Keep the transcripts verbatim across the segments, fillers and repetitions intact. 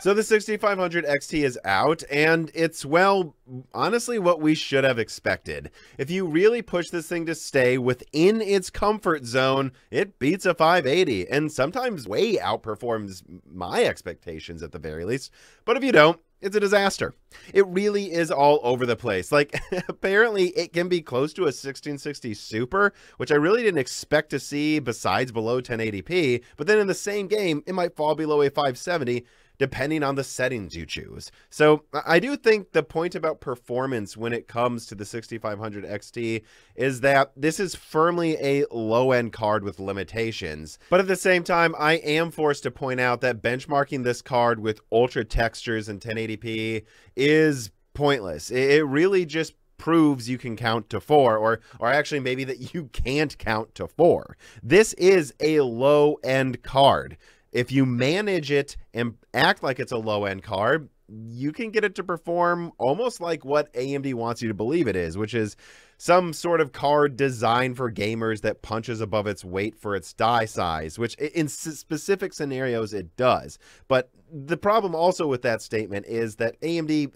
So the sixty-five hundred X T is out, and it's, well, honestly what we should have expected. If you really push this thing to stay within its comfort zone, it beats a five eighty, and sometimes way outperforms my expectations at the very least. But if you don't, it's a disaster. It really is all over the place. Like, apparently it can be close to a sixteen sixty Super, which I really didn't expect to see besides below ten eighty p, but then in the same game, it might fall below a five seventy, depending on the settings you choose. So I do think the point about performance when it comes to the sixty-five hundred X T is that this is firmly a low-end card with limitations. But at the same time, I am forced to point out that benchmarking this card with ultra textures and ten eighty p is pointless. It really just proves you can count to four, or or actually maybe that you can't count to four. This is a low-end card. If you manage it and act like it's a low-end card, you can get it to perform almost like what A M D wants you to believe it is, which is some sort of card designed for gamers that punches above its weight for its die size, which in specific scenarios it does. But the problem also with that statement is that A M D,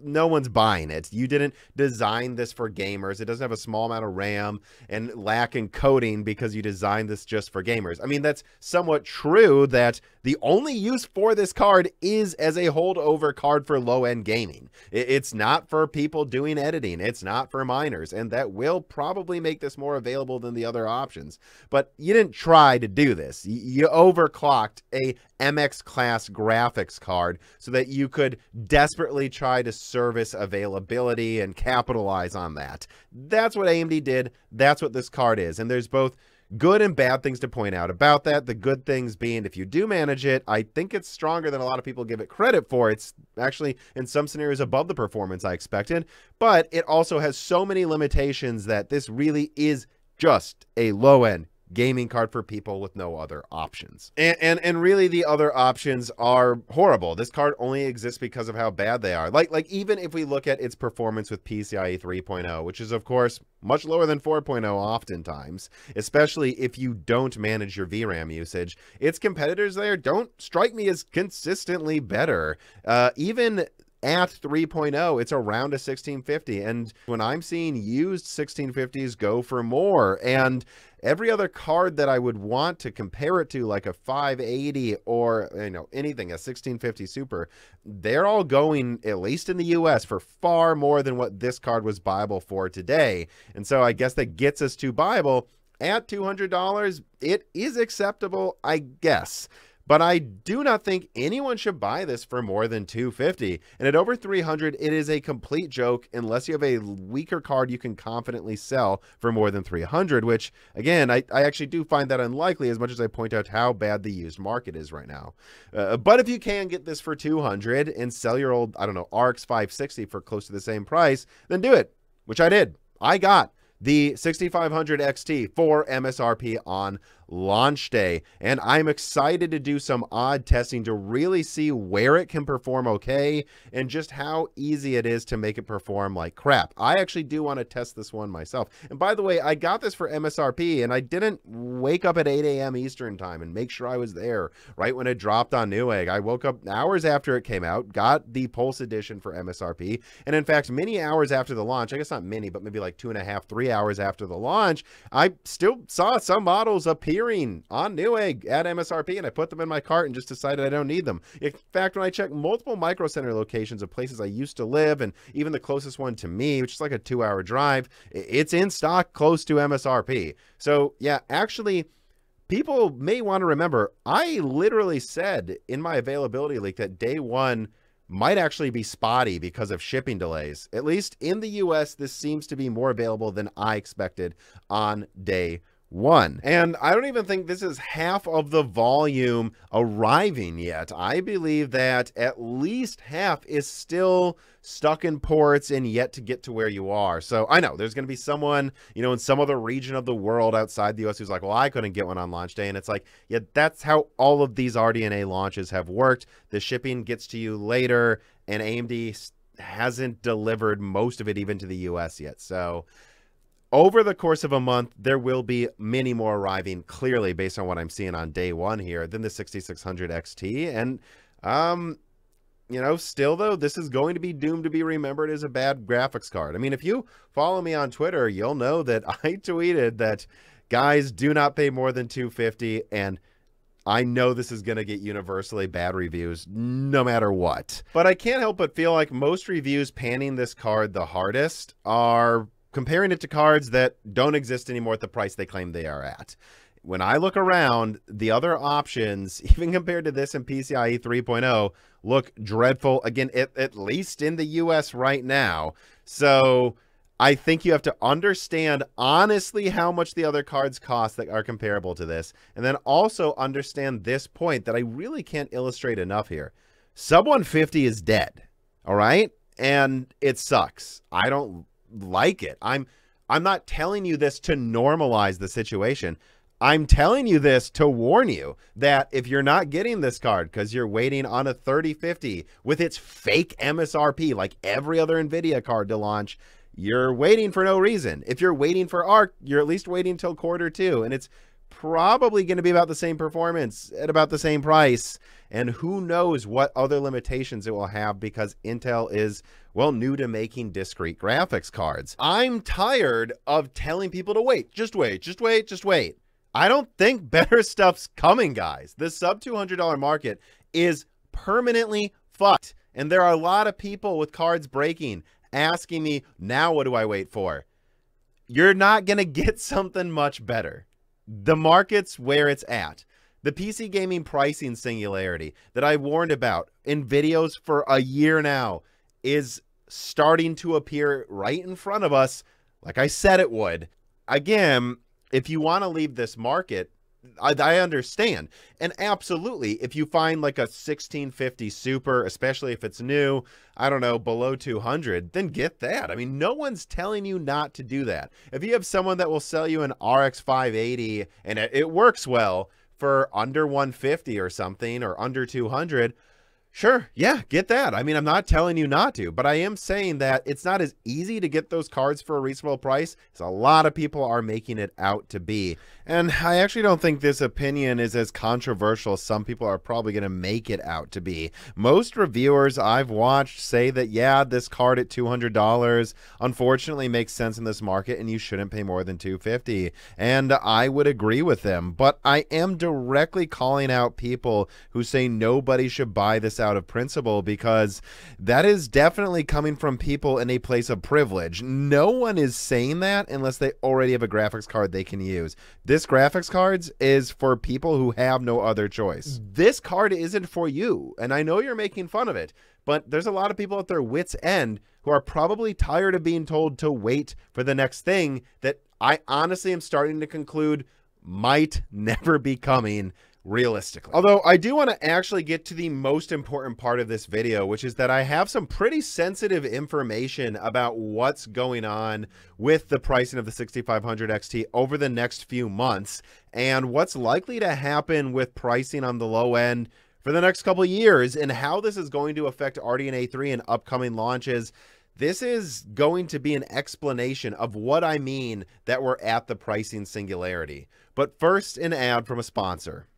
no one's buying it. You didn't design this for gamers. It doesn't have a small amount of RAM and lack encoding because you designed this just for gamers. I mean, that's somewhat true that the only use for this card is as a holdover card for low-end gaming. It's not for people doing editing. It's not for miners. And that will probably make this more available than the other options. But you didn't try to do this. You overclocked a M X class graphics card so that you could desperately try to service availability and capitalize on that. That's what A M D did. That's what this card is. And there's both good and bad things to point out about that. The good things being, if you do manage it, I think it's stronger than a lot of people give it credit for. It's actually in some scenarios above the performance I expected, but it also has so many limitations that this really is just a low-end gaming card for people with no other options. And, and and really the other options are horrible. This card only exists because of how bad they are. Like, like even if we look at its performance with P C I E three point oh, which is of course much lower than four point oh oftentimes, especially if you don't manage your V RAM usage, its competitors there don't strike me as consistently better. Uh, even at three point oh, it's around a sixteen fifty. And when I'm seeing used sixteen fifties go for more, and every other card that I would want to compare it to, like a five eighty or, you know, anything, a sixteen fifty Super, they're all going, at least in the U S, for far more than what this card was viable for today. And so I guess that gets us to viable. At two hundred dollars, it is acceptable, I guess. But I do not think anyone should buy this for more than two hundred fifty dollars. And at over three hundred dollars, it is a complete joke unless you have a weaker card you can confidently sell for more than three hundred dollars, which, again, I, I actually do find that unlikely as much as I point out how bad the used market is right now. Uh, but if you can get this for two hundred dollars and sell your old, I don't know, R X five sixty for close to the same price, then do it, which I did. I got the sixty-five hundred X T for M S R P on launch day, and I'm excited to do some odd testing to really see where it can perform okay and just how easy it is to make it perform like crap. I actually do want to test this one myself. And by the way, I got this for M S R P, and I didn't wake up at eight A M Eastern time and make sure I was there right when it dropped on Newegg. I woke up hours after it came out, got the Pulse edition for M S R P, and in fact, many hours after the launch, I guess not many, but maybe like two and a half, three hours after the launch, I still saw some models appearing on Newegg at M S R P, and I put them in my cart and just decided I don't need them. In fact, when I checked multiple Micro Center locations of places I used to live, and even the closest one to me, which is like a two-hour drive, it's in stock close to M S R P. So yeah, actually, people may want to remember, I literally said in my availability leak that day one might actually be spotty because of shipping delays. At least in the U S, this seems to be more available than I expected on day one. And I don't even think this is half of the volume arriving yet. I believe that at least half is still stuck in ports and yet to get to where you are. So I know there's going to be someone, you know, in some other region of the world outside the U S who's like, well, I couldn't get one on launch day. And it's like, yeah, that's how all of these R D N A launches have worked. The shipping gets to you later, and A M D hasn't delivered most of it even to the U S yet. So over the course of a month, there will be many more arriving, clearly, based on what I'm seeing on day one here, than the sixty-six hundred X T. And um, you know, still though, this is going to be doomed to be remembered as a bad graphics card. I mean, if you follow me on Twitter, you'll know that I tweeted that guys do not pay more than two fifty, and I know this is going to get universally bad reviews no matter what. But I can't help but feel like most reviews panning this card the hardest are comparing it to cards that don't exist anymore at the price they claim they are at. When I look around, the other options, even compared to this and P C I E three point oh, look dreadful, again, at, at least in the U S right now. So I think you have to understand, honestly, how much the other cards cost that are comparable to this. And then also understand this point that I really can't illustrate enough here. sub one fifty is dead, all right? And it sucks. I don't like it. I'm, I'm not telling you this to normalize the situation. I'm telling you this to warn you that if you're not getting this card because you're waiting on a thirty fifty with its fake M S R P like every other NVIDIA card to launch, you're waiting for no reason. If you're waiting for Arc, you're at least waiting till quarter two, and it's probably going to be about the same performance at about the same price, and who knows what other limitations it will have because Intel is, well, new to making discrete graphics cards. I'm tired of telling people to wait, just wait, just wait, just wait. I don't think better stuff's coming, guys. The sub two hundred dollar market is permanently fucked. And there are a lot of people with cards breaking asking me, now what do I wait for? You're not going to get something much better. The market's where it's at. The P C gaming pricing singularity that I warned about in videos for a year now is starting to appear right in front of us, like I said it would. Again, if you want to leave this market, I, I understand. And absolutely, if you find like a sixteen fifty Super, especially if it's new, I don't know, below two hundred, then get that. I mean, no one's telling you not to do that. If you have someone that will sell you an R X five eighty and it, it works well for under one fifty or something, or under two hundred, sure, yeah, get that. I mean, I'm not telling you not to, but I am saying that it's not as easy to get those cards for a reasonable price as a lot of people are making it out to be. And I actually don't think this opinion is as controversial as some people are probably going to make it out to be. Most reviewers I've watched say that, yeah, this card at two hundred dollars unfortunately makes sense in this market and you shouldn't pay more than two fifty. And I would agree with them, but I am directly calling out people who say nobody should buy this out of principle, because that is definitely coming from people in a place of privilege. No one is saying that unless they already have a graphics card they can use. This graphics cards is for people who have no other choice. This card isn't for you, and I know you're making fun of it, but there's a lot of people at their wits' end who are probably tired of being told to wait for the next thing that I honestly am starting to conclude might never be coming realistically. Although I do want to actually get to the most important part of this video, which is that I have some pretty sensitive information about what's going on with the pricing of the sixty-five hundred X T over the next few months, and what's likely to happen with pricing on the low end for the next couple of years, and how this is going to affect R D N A three and upcoming launches. This is going to be an explanation of what I mean that we're at the pricing singularity. But first, an ad from a sponsor.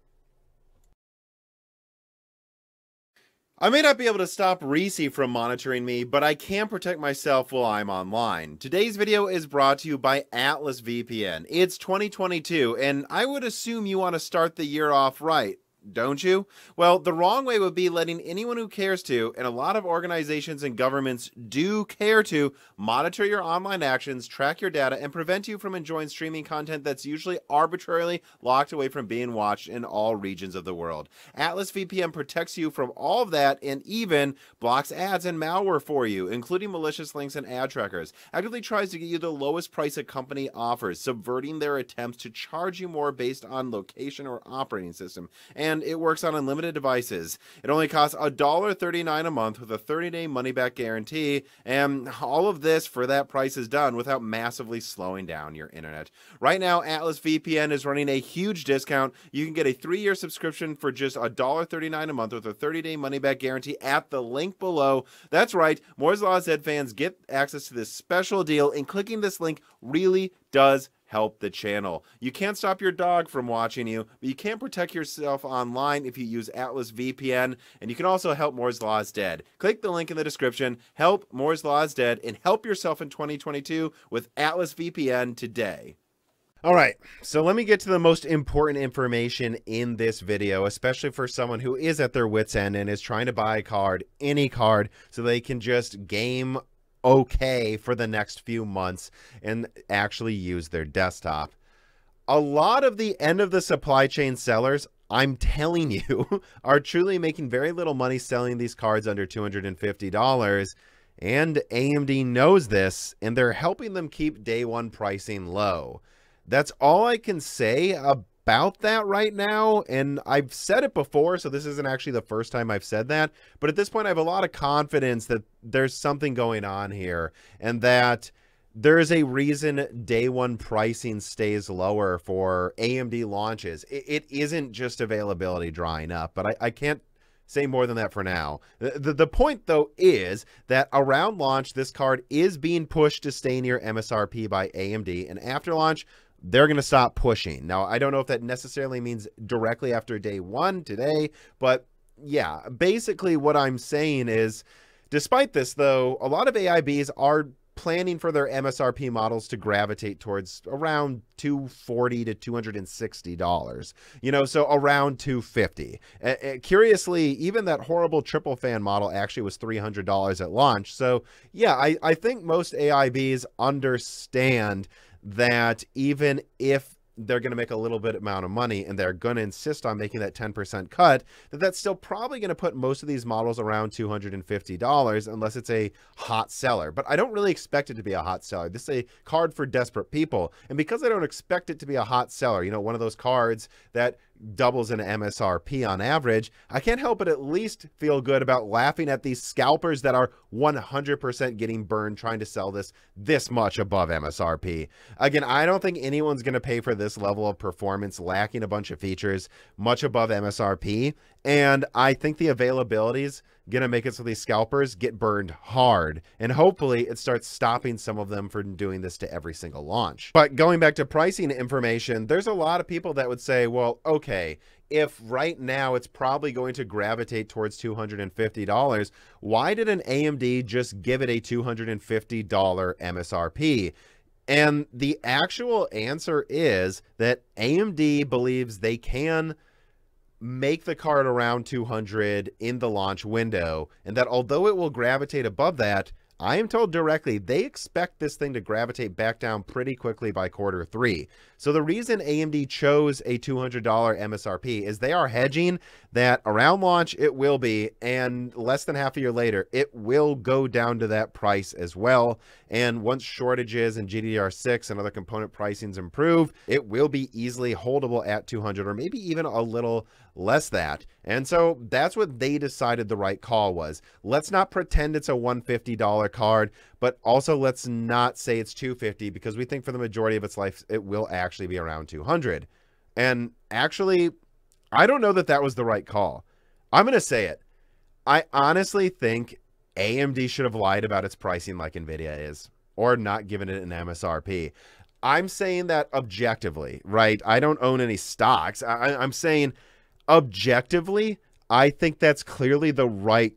I may not be able to stop Reese from monitoring me, but I can protect myself while I'm online. Today's video is brought to you by Atlas V P N. It's twenty twenty-two, and I would assume you want to start the year off right, don't you? Well, the wrong way would be letting anyone who cares to, and a lot of organizations and governments do care to, monitor your online actions, track your data, and prevent you from enjoying streaming content that's usually arbitrarily locked away from being watched in all regions of the world. Atlas V P N protects you from all of that and even blocks ads and malware for you, including malicious links and ad trackers. Actively tries to get you the lowest price a company offers, subverting their attempts to charge you more based on location or operating system. And it works on unlimited devices. It only costs one dollar thirty-nine a month with a thirty day money-back guarantee, and all of this for that price is done without massively slowing down your internet. Right now, Atlas V P N is running a huge discount. You can get a three year subscription for just one dollar thirty-nine a month with a thirty day money-back guarantee at the link below. That's right, Moore's Law is Dead fans get access to this special deal, and clicking this link really does help the channel. You can't stop your dog from watching you, but you can protect yourself online if you use Atlas V P N, and you can also help Moore's Law is Dead. Click the link in the description, help Moore's Law is Dead, and help yourself in twenty twenty-two with Atlas V P N today. All right, so let me get to the most important information in this video, especially for someone who is at their wits' end and is trying to buy a card, any card, so they can just game okay for the next few months and actually use their desktop. A lot of the end of the supply chain sellers, I'm telling you, are truly making very little money selling these cards under two hundred fifty dollars, and A M D knows this, and they're helping them keep day one pricing low. That's all I can say about that right now, and I've said it before, so this isn't actually the first time I've said that, but at this point I have a lot of confidence that there's something going on here, and that there is a reason day one pricing stays lower for A M D launches. It, it isn't just availability drying up, but I, I can't say more than that for now. The, the, the point, though, is that around launch, this card is being pushed to stay near M S R P by A M D, and after launch, they're going to stop pushing. Now, I don't know if that necessarily means directly after day one today, but yeah, basically what I'm saying is, despite this though, a lot of A I Bs are planning for their M S R P models to gravitate towards around two forty to two sixty dollars, you know, so around two fifty. Uh, curiously, even that horrible triple fan model actually was three hundred dollars at launch. So yeah, I, I think most A I Bs understand that even if they're going to make a little bit amount of money and they're going to insist on making that ten percent cut, that that's still probably going to put most of these models around two hundred fifty dollars unless it's a hot seller. But I don't really expect it to be a hot seller. This is a card for desperate people. And because I don't expect it to be a hot seller, you know, one of those cards that doubles in M S R P on average, I can't help but at least feel good about laughing at these scalpers that are one hundred percent getting burned trying to sell this this much above M S R P. Again, I don't think anyone's going to pay for this level of performance lacking a bunch of features much above M S R P, and I think the availability's going to make it so these scalpers get burned hard, and hopefully it starts stopping some of them from doing this to every single launch. But going back to pricing information, there's a lot of people that would say, well, okay, if right now it's probably going to gravitate towards two hundred fifty dollars, why did an A M D just give it a two hundred fifty dollar M S R P? And the actual answer is that A M D believes they can make the card around two hundred in the launch window, and that although it will gravitate above that, I am told directly they expect this thing to gravitate back down pretty quickly by quarter three. So the reason A M D chose a two hundred dollar M S R P is they are hedging that around launch it will be, and less than half a year later it will go down to that price as well. And once shortages and G D D R six and other component pricings improve, it will be easily holdable at two hundred, or maybe even a little less that. And so that's what they decided the right call was. Let's not pretend it's a one hundred fifty dollar card, but also let's not say it's two hundred fifty, because we think for the majority of its life it will actually be around two hundred. And actually, I don't know that that was the right call. I'm going to say it. I honestly think A M D should have lied about its pricing like NVIDIA is, or not given it an M S R P. I'm saying that objectively, right? I don't own any stocks. I, I'm saying objectively, I think that's clearly the right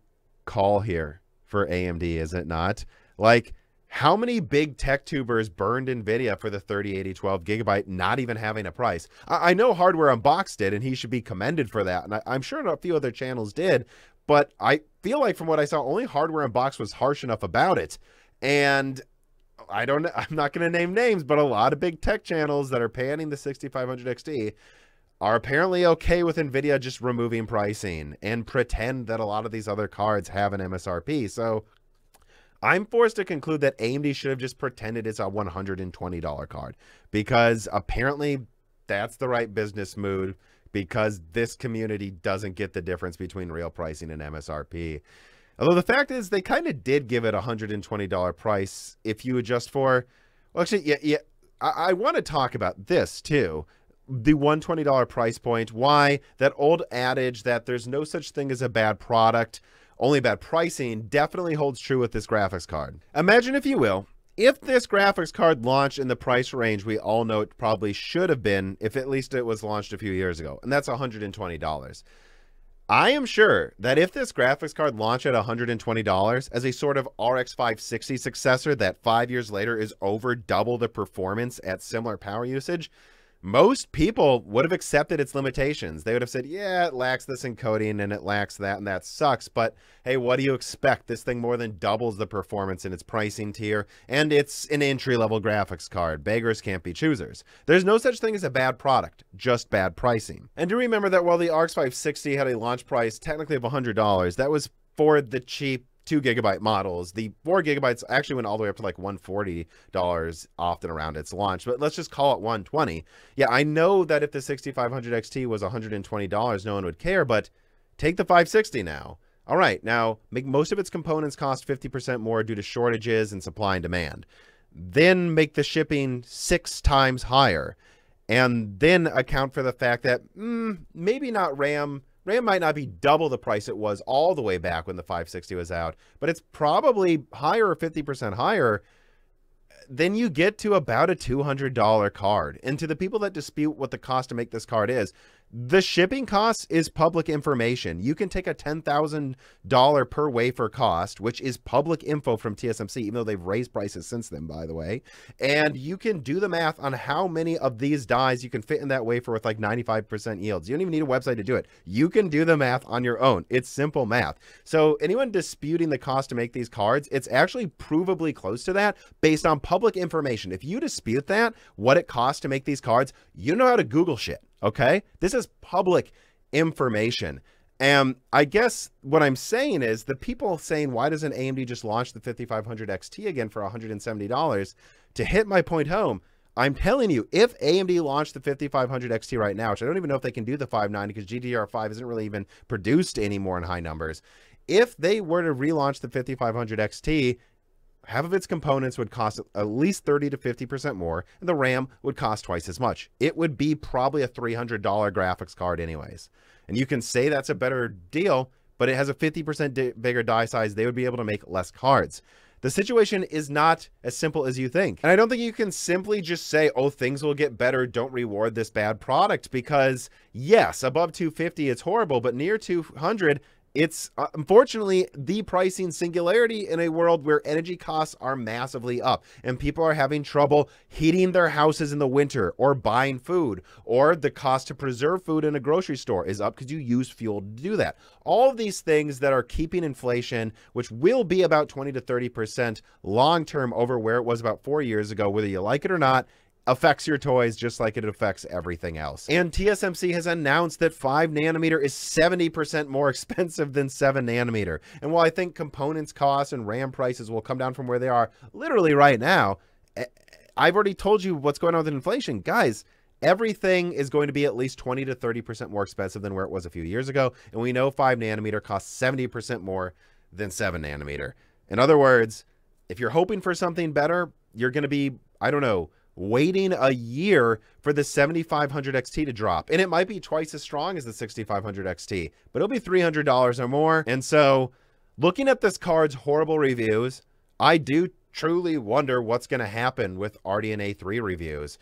call here for A M D, is it not? Like, how many big tech tubers burned NVIDIA for the thirty eighty twelve gigabyte not even having a price? I, I know Hardware Unboxed did, and he should be commended for that, and I, I'm sure a few other channels did, but I feel like from what I saw, only Hardware Unboxed was harsh enough about it. And I don't know, I'm not going to name names, but a lot of big tech channels that are panning the sixty-five hundred X T are apparently okay with NVIDIA just removing pricing and pretend that a lot of these other cards have an M S R P. So I'm forced to conclude that A M D should have just pretended it's a one hundred twenty dollar card, because apparently that's the right business move, because this community doesn't get the difference between real pricing and M S R P. Although the fact is they kind of did give it a one hundred twenty dollar price if you adjust for, well, actually, yeah, yeah, I, I want to talk about this too. The one hundred twenty dollar price point, why that old adage that there's no such thing as a bad product, only bad pricing, definitely holds true with this graphics card. Imagine, if you will, If this graphics card launched in the price range we all know it probably should have been, if at least it was launched a few years ago, and that's one hundred twenty dollars. I am sure that if this graphics card launched at one hundred twenty dollars as a sort of R X five sixty successor that five years later is over double the performance at similar power usage, most people would have accepted its limitations. They would have said, yeah, it lacks this encoding and it lacks that and that sucks, but hey, what do you expect? This thing more than doubles the performance in its pricing tier, and it's an entry-level graphics card. Beggars can't be choosers. There's no such thing as a bad product, just bad pricing. And do remember that while the R X five sixty had a launch price technically of one hundred dollars, that was for the cheap two gigabyte models. The four gigabytes actually went all the way up to like one hundred forty dollars often around its launch, but let's just call it one hundred twenty dollars. Yeah, I know that if the sixty-five hundred X T was one hundred twenty dollars, no one would care, but take the five sixty now. All right, now make most of its components cost fifty percent more due to shortages and supply and demand. Then make the shipping six times higher, and then account for the fact that mm, maybe not RAM, RAM might not be double the price it was all the way back when the five sixty was out, but it's probably higher or fifty percent higher. Then you get to about a two hundred dollar card. And to the people that dispute what the cost to make this card is, the shipping cost is public information. You can take a ten thousand dollar per wafer cost, which is public info from T S M C, even though they've raised prices since then, by the way. And you can do the math on how many of these dies you can fit in that wafer with like ninety-five percent yields. You don't even need a website to do it. You can do the math on your own. It's simple math. So anyone disputing the cost to make these cards, it's actually provably close to that based on public information. If you dispute that, what it costs to make these cards, you know how to Google shit. Okay, this is public information. And I guess what I'm saying is the people saying, why doesn't A M D just launch the fifty-five hundred X T again for one hundred seventy dollars? To hit my point home, I'm telling you, if A M D launched the fifty-five hundred X T right now, which I don't even know if they can do the five ninety because G D D R five isn't really even produced anymore in high numbers. If they were to relaunch the fifty-five hundred X T, half of its components would cost at least thirty to fifty percent more, and the RAM would cost twice as much. It would be probably a three hundred dollar graphics card anyways. And you can say that's a better deal, but it has a fifty percent bigger die size. They would be able to make less cards. The situation is not as simple as you think. And I don't think you can simply just say, oh, things will get better, don't reward this bad product, because yes, above two hundred fifty, it's horrible, but near two hundred, it's uh, unfortunately the pricing singularity in a world where energy costs are massively up and people are having trouble heating their houses in the winter or buying food, or the cost to preserve food in a grocery store is up because you use fuel to do that. All of these things that are keeping inflation, which will be about twenty to thirty percent long term over where it was about four years ago, whether you like it or not, affects your toys just like it affects everything else. And T S M C has announced that five nanometer is seventy percent more expensive than seven nanometer. And while I think components costs and RAM prices will come down from where they are literally right now, I've already told you what's going on with inflation. Guys, everything is going to be at least twenty to thirty percent more expensive than where it was a few years ago. And we know five nanometer costs seventy percent more than seven nanometer. In other words, if you're hoping for something better, you're going to be, I don't know, waiting a year for the seventy-five hundred X T to drop. And it might be twice as strong as the sixty-five hundred X T, but it'll be three hundred dollars or more. And so looking at this card's horrible reviews, I do truly wonder what's going to happen with R D N A three reviews,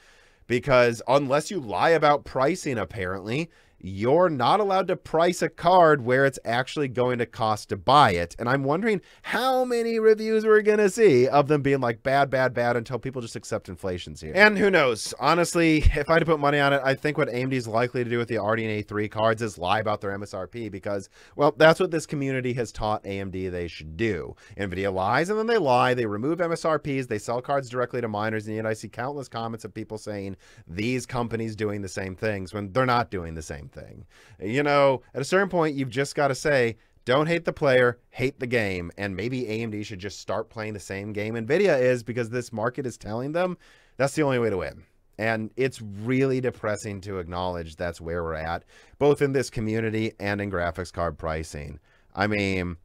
because unless you lie about pricing, apparently, you're not allowed to price a card where it's actually going to cost to buy it. And I'm wondering how many reviews we're going to see of them being like bad, bad, bad until people just accept inflation's here. And who knows? Honestly, if I had to put money on it, I think what A M D's likely to do with the R D N A three cards is lie about their M S R P because, well, that's what this community has taught A M D they should do. NVIDIA lies and then they lie. They remove M S R Ps. They sell cards directly to miners. And yet I see countless comments of people saying these companies doing the same things when they're not doing the same thing. thing. You know, at a certain point, you've just got to say, don't hate the player, hate the game. And maybe A M D should just start playing the same game NVIDIA is, because this market is telling them that's the only way to win. And it's really depressing to acknowledge that's where we're at, both in this community and in graphics card pricing. I mean,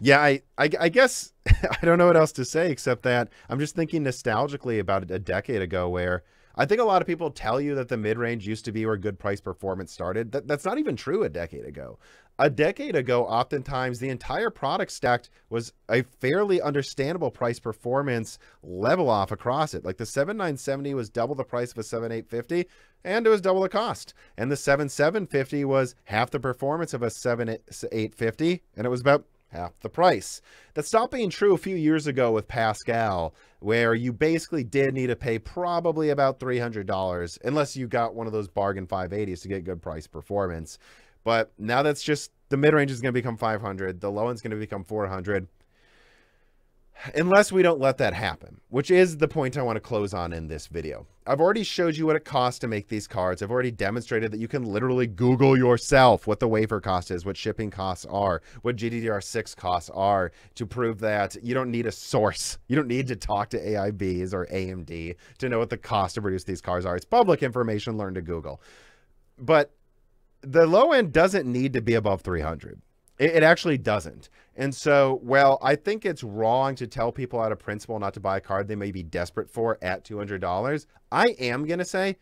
yeah, I, I, I guess I don't know what else to say except that I'm just thinking nostalgically about a decade ago where I think a lot of people tell you that the mid-range used to be where good price performance started. That, that's not even true a decade ago. A decade ago, oftentimes, the entire product stack was a fairly understandable price performance level off across it. Like the seventy-nine seventy was double the price of a seventy-eight fifty, and it was double the cost. And the seventy-seven fifty was half the performance of a seventy-eight fifty, and it was about half the price. That stopped being true a few years ago with Pascal, where you basically did need to pay probably about three hundred dollars, unless you got one of those bargain five eighties to get good price performance. But now that's just, the mid-range is going to become five hundred. The low end's going to become four hundred. Unless we don't let that happen, which is the point I want to close on in this video. I've already showed you what it costs to make these cards. I've already demonstrated that you can literally Google yourself what the wafer cost is, what shipping costs are, what G D D R six costs are, to prove that you don't need a source. You don't need to talk to A I Bs or A M D to know what the cost to produce these cards are. It's public information, learn to Google. But the low end doesn't need to be above three hundred. It, it actually doesn't. And so, well, I think it's wrong to tell people out of principle not to buy a card they may be desperate for at two hundred dollars. I am going to say,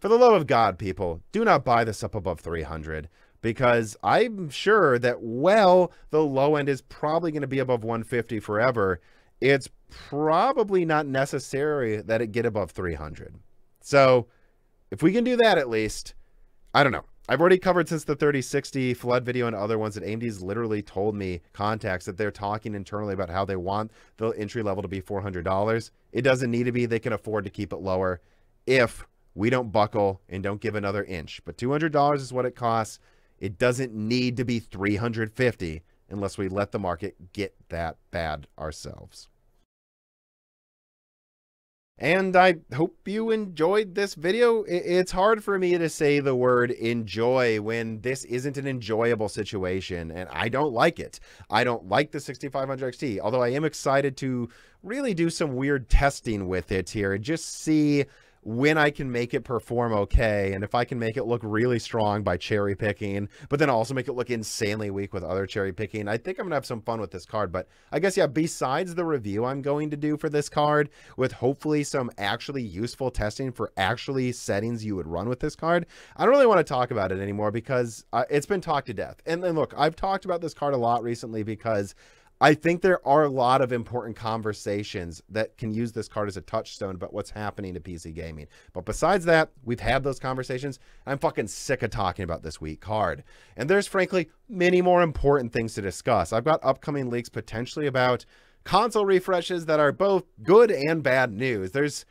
for the love of God, people, do not buy this up above three hundred, because I'm sure that, well, the low end is probably going to be above one fifty forever. It's probably not necessary that it get above three hundred. So if we can do that, at least, I don't know. I've already covered since the thirty sixty flood video and other ones that A M D's literally told me, contacts, that they're talking internally about how they want the entry level to be four hundred dollars. It doesn't need to be. They can afford to keep it lower if we don't buckle and don't give another inch. But two hundred dollars is what it costs. It doesn't need to be three hundred fifty dollars unless we let the market get that bad ourselves. And I hope you enjoyed this video. It's hard for me to say the word enjoy when this isn't an enjoyable situation, and I don't like it. I don't like the sixty-five hundred X T, although I am excited to really do some weird testing with it here and just see when I can make it perform okay, and if I can make it look really strong by cherry picking, but then also make it look insanely weak with other cherry picking. I think I'm gonna have some fun with this card. But I guess, yeah, besides the review I'm going to do for this card, with hopefully some actually useful testing for actually settings you would run with this card, I don't really want to talk about it anymore, because uh, it's been talked to death. And then look, I've talked about this card a lot recently because I think there are a lot of important conversations that can use this card as a touchstone about what's happening to P C gaming. But besides that, we've had those conversations. I'm fucking sick of talking about this weak card. And there's frankly many more important things to discuss. I've got upcoming leaks potentially about console refreshes that are both good and bad news. There's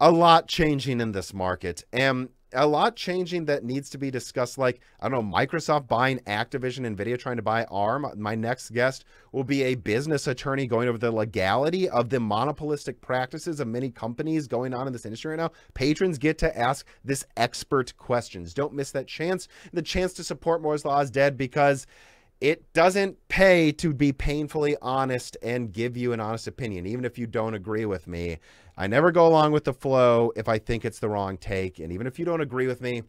a lot changing in this market, and a lot changing that needs to be discussed. Like, I don't know, Microsoft buying Activision, NVIDIA trying to buy ARM. My next guest will be a business attorney going over the legality of the monopolistic practices of many companies going on in this industry right now. Patrons get to ask this expert questions. Don't miss that chance. The chance to support Moore's Law is Dead, because it doesn't pay to be painfully honest and give you an honest opinion, even if you don't agree with me. I never go along with the flow if I think it's the wrong take. And even if you don't agree with me,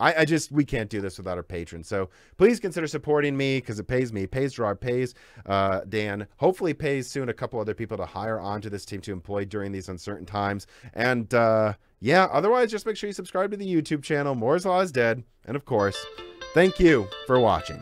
I, I just, we can't do this without our patrons. So please consider supporting me, because it pays me, pays Gerard, pays uh, Dan, hopefully pays soon a couple other people to hire onto this team to employ during these uncertain times. And uh, yeah, otherwise, just make sure you subscribe to the YouTube channel, Moore's Law is Dead. And of course, thank you for watching.